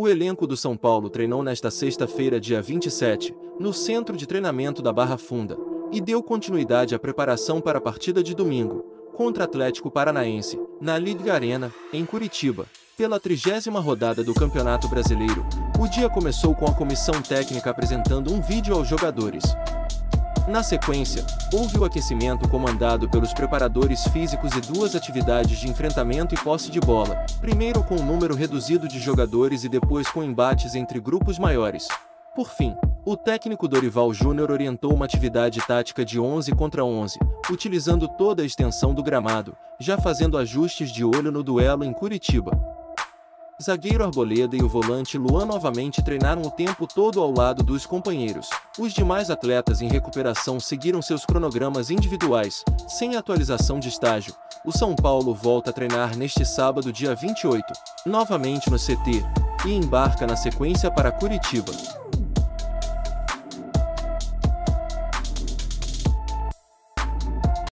O elenco do São Paulo treinou nesta sexta-feira, dia 27, no centro de treinamento da Barra Funda, e deu continuidade à preparação para a partida de domingo, contra Atlético Paranaense, na Ligga Arena, em Curitiba, pela 30ª rodada do Campeonato Brasileiro. O dia começou com a comissão técnica apresentando um vídeo aos jogadores. Na sequência, houve o aquecimento comandado pelos preparadores físicos e duas atividades de enfrentamento e posse de bola, primeiro com um número reduzido de jogadores e depois com embates entre grupos maiores. Por fim, o técnico Dorival Júnior orientou uma atividade tática de 11 contra 11, utilizando toda a extensão do gramado, já fazendo ajustes de olho no duelo em Curitiba. Zagueiro Arboleda e o volante Luan novamente treinaram o tempo todo ao lado dos companheiros. Os demais atletas em recuperação seguiram seus cronogramas individuais, sem atualização de estágio. O São Paulo volta a treinar neste sábado, dia 28, novamente no CT, e embarca na sequência para Curitiba.